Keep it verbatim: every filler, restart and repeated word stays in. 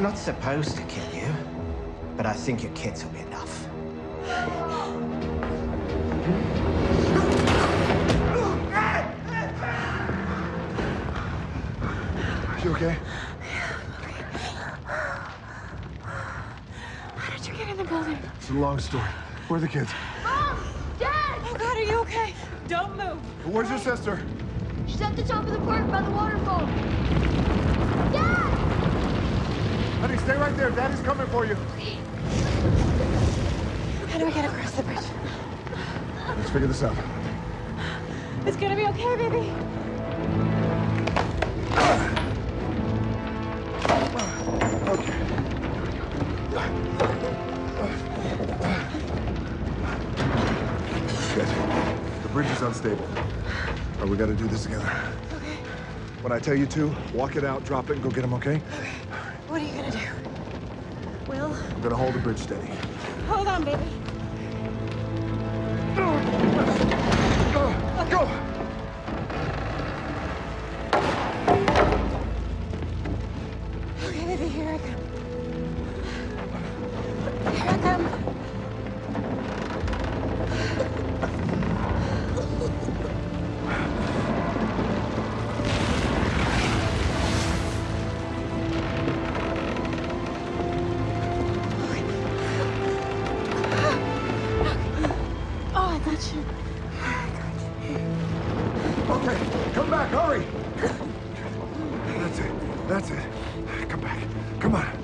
I'm not supposed to kill you, but I think your kids will be enough. Are you okay? Yeah, I'm okay. How did you get in the building? It's a long story. Where are the kids? Mom! Dad! Oh, God, are you okay? Don't move. Where's your sister? She's at the top of the park by the waterfall. Dad! Honey, stay right there. Daddy's coming for you. How do we get across the bridge? Let's figure this out. It's gonna be okay, baby. Okay. Good. The bridge is unstable. All right, we gotta do this together. Okay. When I tell you to, walk it out, drop it, and go get him, okay? Okay. What are you gonna do? Will? I'm gonna hold the bridge steady. Hold on, baby. Go! Okay. Go! Come back, hurry! That's it, that's it. Come back, come on.